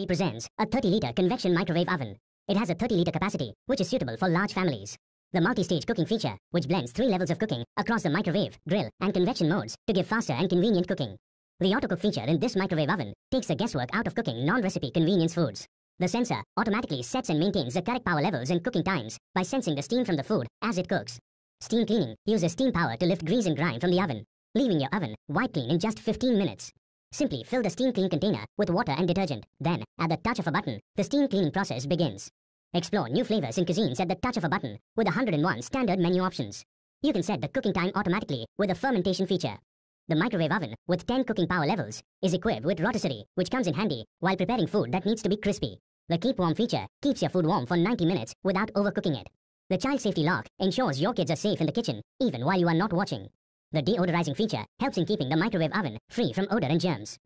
We presents a 30-liter convection microwave oven. It has a 30-liter capacity, which is suitable for large families. The multi-stage cooking feature, which blends 3 levels of cooking across the microwave, grill, and convection modes to give faster and convenient cooking. The autocook feature in this microwave oven takes the guesswork out of cooking non-recipe convenience foods. The sensor automatically sets and maintains the correct power levels and cooking times by sensing the steam from the food as it cooks. Steam cleaning uses steam power to lift grease and grime from the oven, leaving your oven wipe clean in just 15 minutes. Simply fill the steam clean container with water and detergent. Then, at the touch of a button, the steam cleaning process begins. Explore new flavors in cuisines at the touch of a button with 101 standard menu options. You can set the cooking time automatically with the fermentation feature. The microwave oven with 10 cooking power levels is equipped with rotisserie, which comes in handy while preparing food that needs to be crispy. The keep warm feature keeps your food warm for 90 minutes without overcooking it. The child safety lock ensures your kids are safe in the kitchen even while you are not watching. The deodorizing feature helps in keeping the microwave oven free from odor and germs.